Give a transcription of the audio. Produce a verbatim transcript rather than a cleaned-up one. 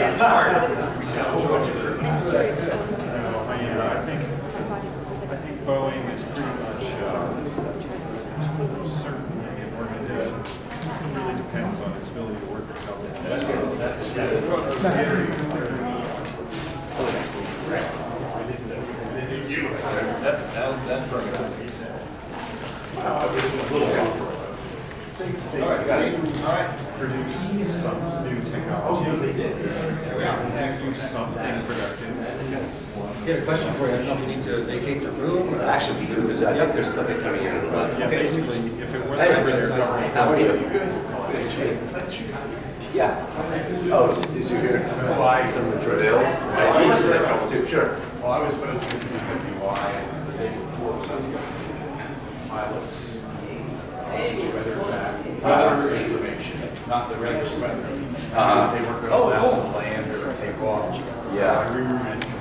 Yeah, it's hard. I think I think Boeing is pretty much uh, certainly an organization. It really depends on its ability to work with health. Produce some new technology. Oh, they did. Produce something productive. I got a question for you. I don't know if you need to vacate the room. Or actually, we do, because I think there's something coming in. Yeah, okay. Basically, if it wasn't over there, that would be good. Yeah. Oh, did you hear why some of the travails? I used to have trouble too. Sure. Well, I was supposed to do why the day before some pilots weather back information. Not the regular weather. Uh-huh. They weren't going to allow the land or take off. Yeah. So I remember